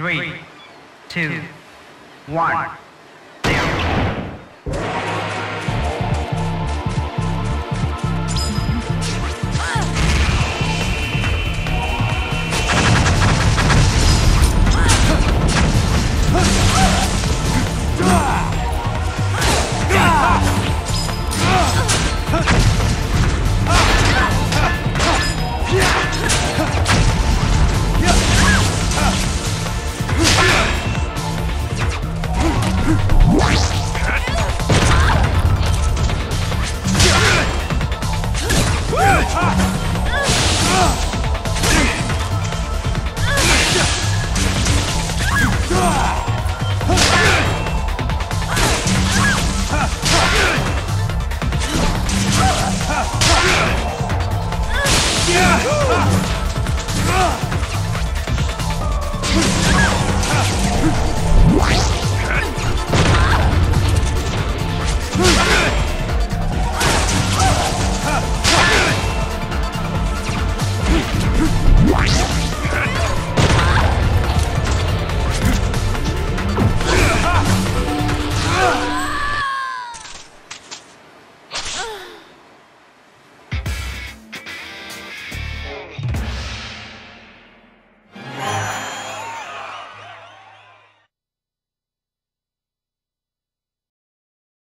3, 2, 1. Yeah!